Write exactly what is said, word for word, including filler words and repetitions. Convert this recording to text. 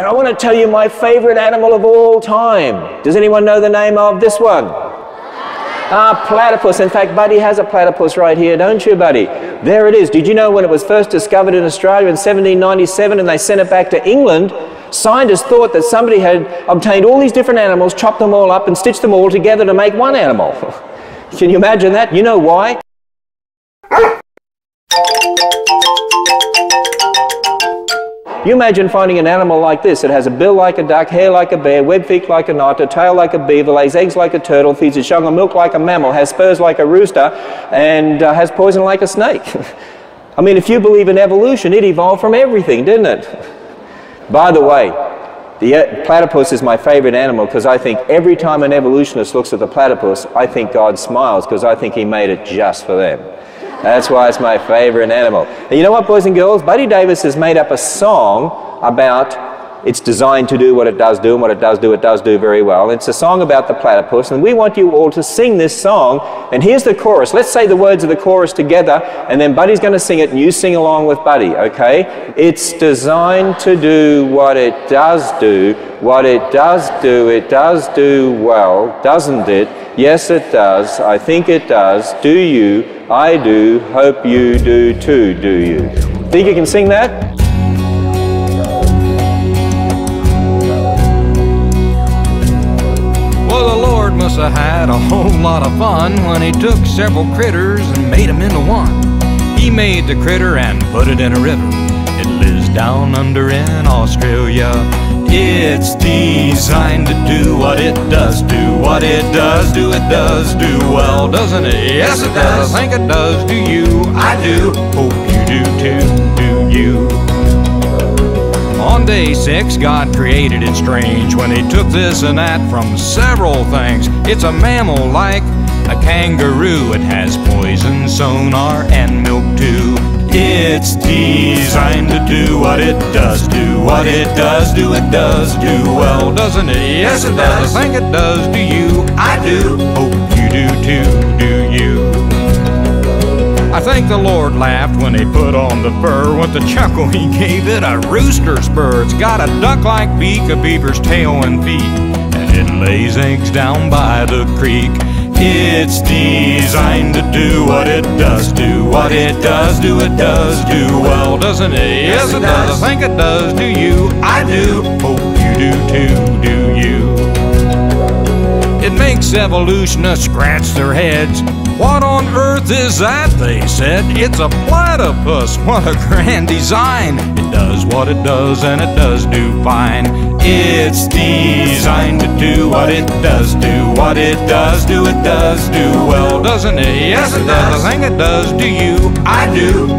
And I want to tell you my favorite animal of all time. Does anyone know the name of this one? Ah, platypus. In fact, Buddy has a platypus right here, don't you, Buddy? There it is. Did you know when it was first discovered in Australia in seventeen ninety-seven and they sent it back to England, scientists thought that somebody had obtained all these different animals, chopped them all up and stitched them all together to make one animal. Can you imagine that? You know why? You imagine finding an animal like this. It has a bill like a duck, hair like a bear, webbed feet like a knot, a tail like a beaver, lays eggs like a turtle, feeds its young on milk like a mammal, has spurs like a rooster, and uh, has poison like a snake. I mean, if you believe in evolution, it evolved from everything, didn't it? By the way, the platypus is my favorite animal because I think every time an evolutionist looks at the platypus, I think God smiles because I think he made it just for them. That's why it's my favorite animal. And you know what, boys and girls? Buddy Davis has made up a song about it's designed to do what it does do, and what it does do, it does do very well. It's a song about the platypus, and we want you all to sing this song. And here's the chorus. Let's say the words of the chorus together, and then Buddy's going to sing it, and you sing along with Buddy, okay? It's designed to do what it does do. What it does do, it does do well, doesn't it? Yes, it does. I think it does. Do you? I do. Hope you do too, do you? Think you can sing that? Well, the Lord must have had a whole lot of fun when he took several critters and made them into one. He made the critter and put it in a river. It lives down under in Australia. It's designed to do what it does do. What it does do, it does do well, doesn't it? Yes, it does. I think it does. Do you? I do. Hope you do too, do you? On day six, God created it strange when he took this and that from several things. It's a mammal like a kangaroo. It has poison, sonar, and milk too. It's designed to do what it does do. What it does do, it does do well, doesn't it? Yes, it does. I think it does. Do you? I do. Hope you do too, do you? I think the Lord laughed when he put on the fur. What the chuckle he gave it, a rooster's spur. It's got a duck-like beak, a beaver's tail and feet, and it lays eggs down by the creek. It's designed to do what it does do. What it does do, it does do well, doesn't it? Yes, it does. I think it does. Do you? I do. Hope you do too, do you? It makes evolutionists scratch their heads. What on earth is that, they said? It's a platypus. What a grand design. It does what it does and it does do fine. It's designed to do what it does do. What it does do, it does do well, doesn't it? Yes, it does. I think it does. Do you? I do.